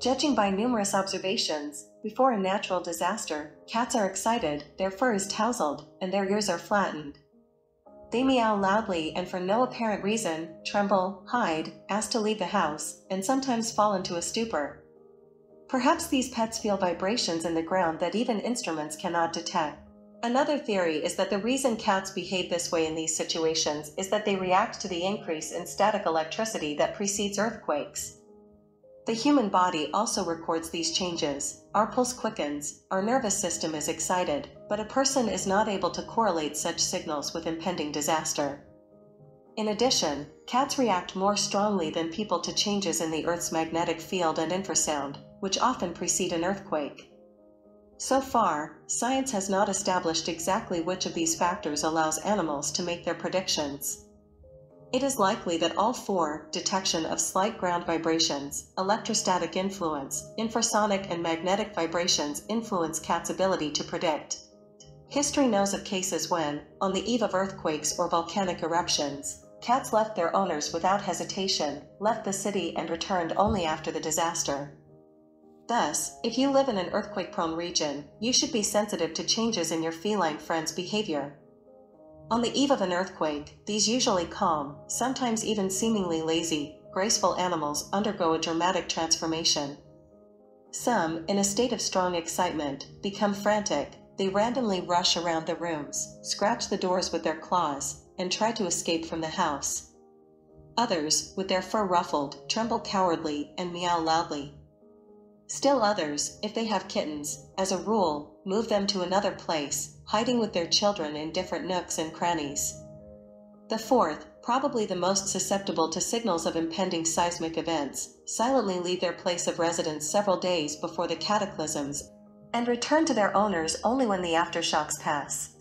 Judging by numerous observations, before a natural disaster, cats are excited, their fur is tousled, and their ears are flattened. They meow loudly and for no apparent reason, tremble, hide, ask to leave the house, and sometimes fall into a stupor. Perhaps these pets feel vibrations in the ground that even instruments cannot detect. Another theory is that the reason cats behave this way in these situations is that they react to the increase in static electricity that precedes earthquakes. The human body also records these changes. Our pulse quickens, our nervous system is excited, but a person is not able to correlate such signals with impending disaster. In addition, cats react more strongly than people to changes in the Earth's magnetic field and infrasound, which often precede an earthquake. So far, science has not established exactly which of these factors allows animals to make their predictions. It is likely that all four, detection of slight ground vibrations, electrostatic influence, infrasonic and magnetic vibrations, influence cats' ability to predict. History knows of cases when, on the eve of earthquakes or volcanic eruptions, cats left their owners without hesitation, left the city and returned only after the disaster. Thus, if you live in an earthquake-prone region, you should be sensitive to changes in your feline friends' behavior. On the eve of an earthquake, these usually calm, sometimes even seemingly lazy, graceful animals undergo a dramatic transformation. Some, in a state of strong excitement, become frantic. They randomly rush around the rooms, scratch the doors with their claws, and try to escape from the house. Others, with their fur ruffled, tremble cowardly and meow loudly. Still others, if they have kittens, as a rule, move them to another place, hiding with their children in different nooks and crannies. The fourth, probably the most susceptible to signals of impending seismic events, silently leave their place of residence several days before the cataclysms and return to their owners only when the aftershocks pass.